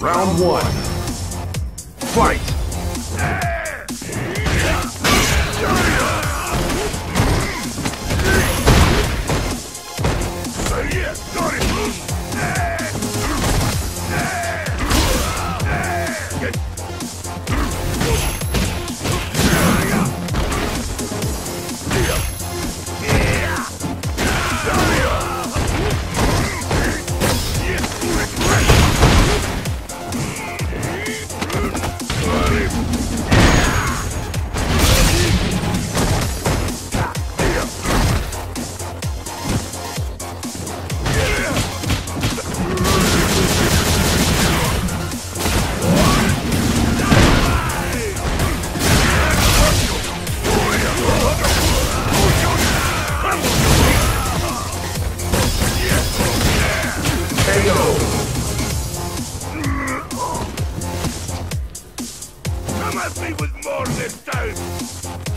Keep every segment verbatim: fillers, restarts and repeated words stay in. Round one. Fight!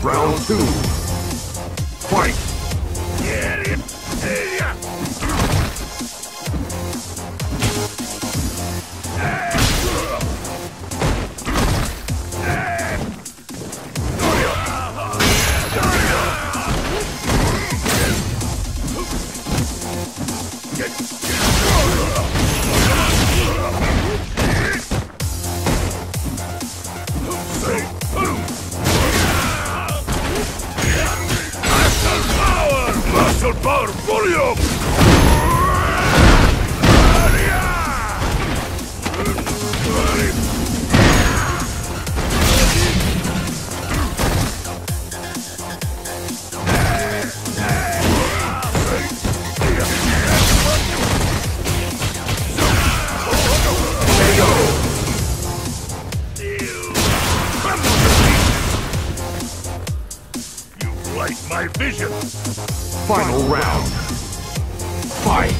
Round two. Fight! Power, volume! My vision. Final round. Fight.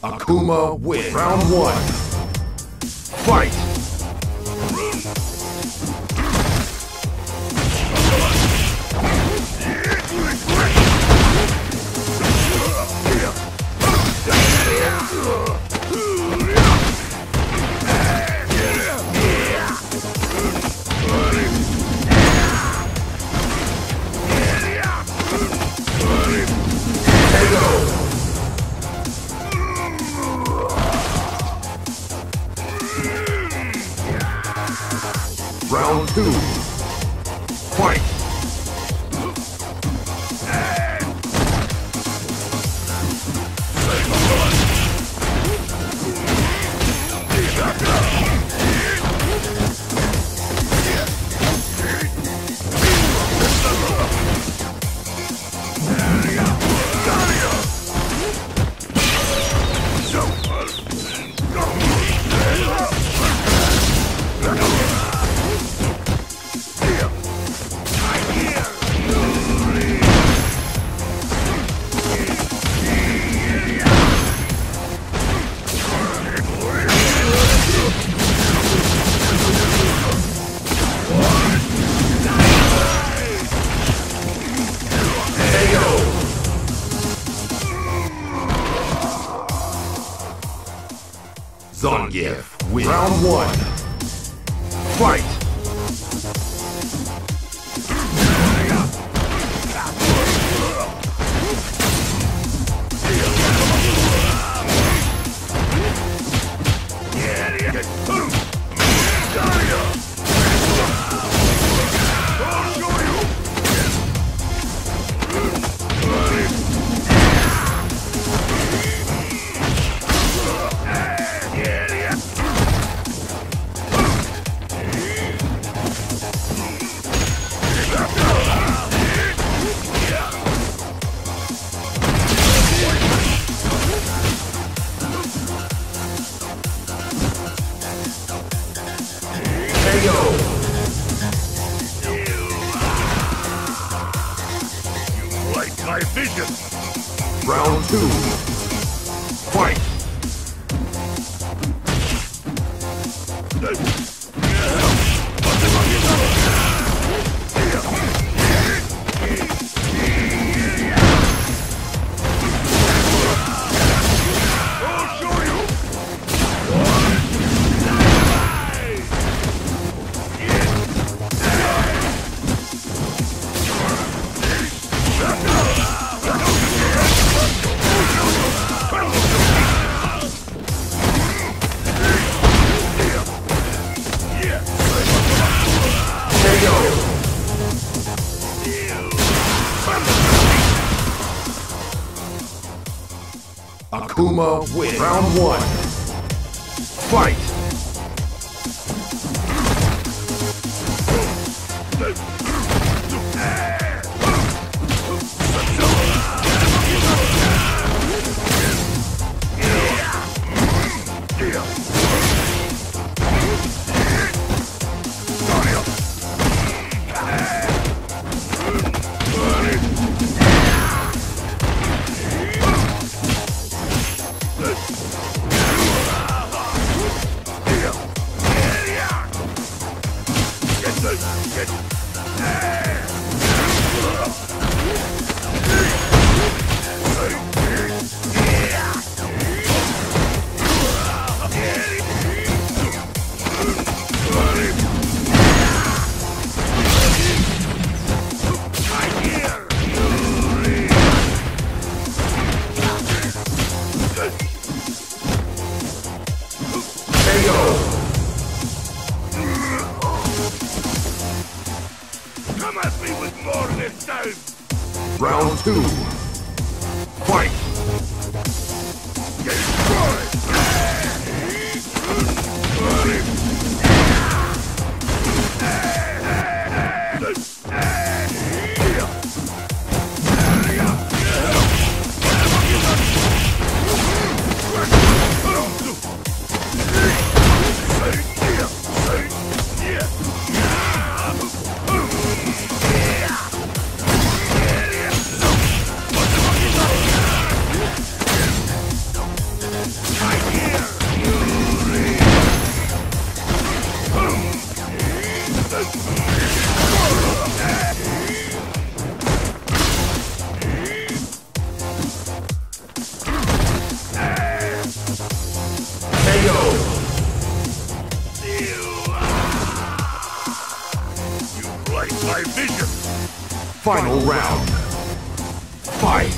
Akuma wins. Round one. Fight! Round two. Fight! Go! Zangief wins. Round one. Fight! My vision. Round two. Fight. Akuma wins. Round one. Fight! Round two. Fight! My vision. Final round. Fight.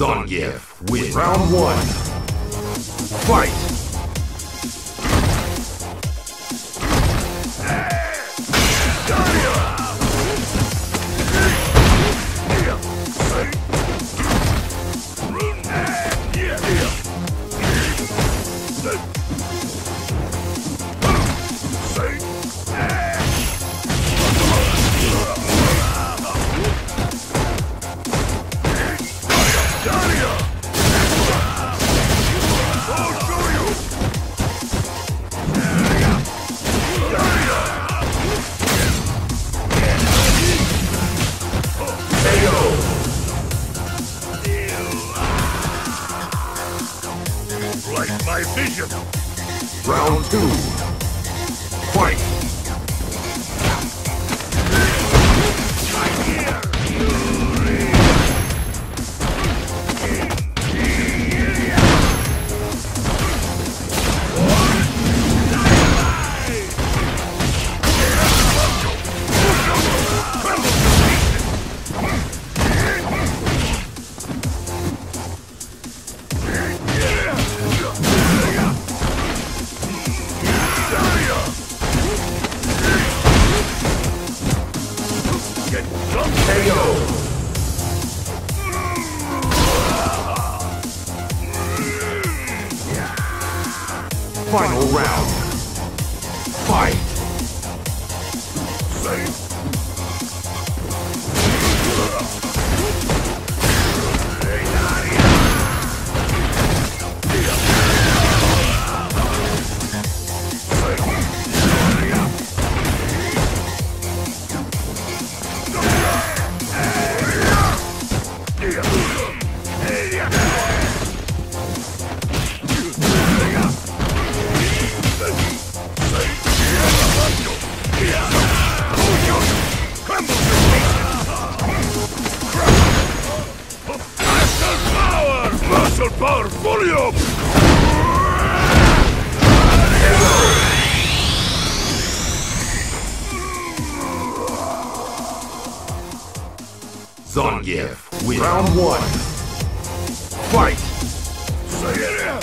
Zangief wins. Round one. Fight! Round two. Fight! Final round. Fight! Safe! Power volume! Zangief wins. Round one. Fight! Round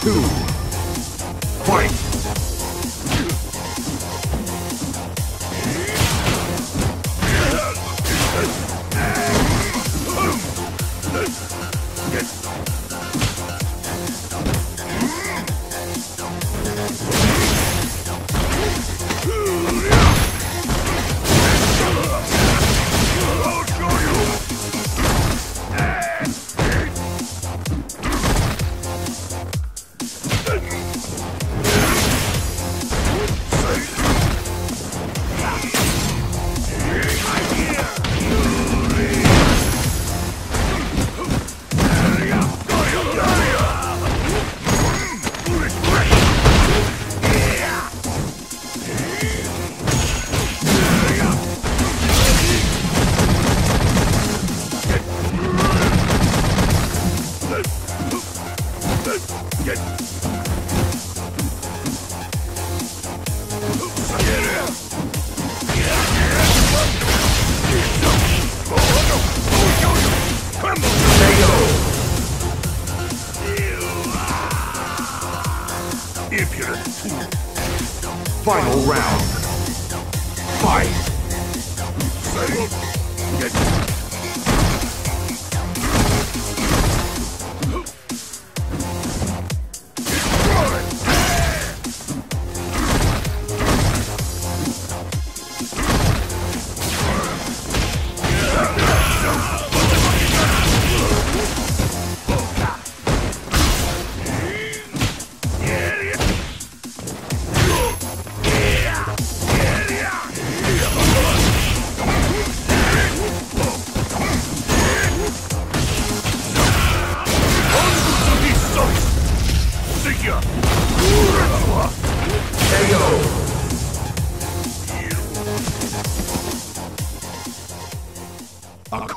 two. Fight! Final round. Fight! Save.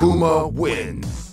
Akuma wins.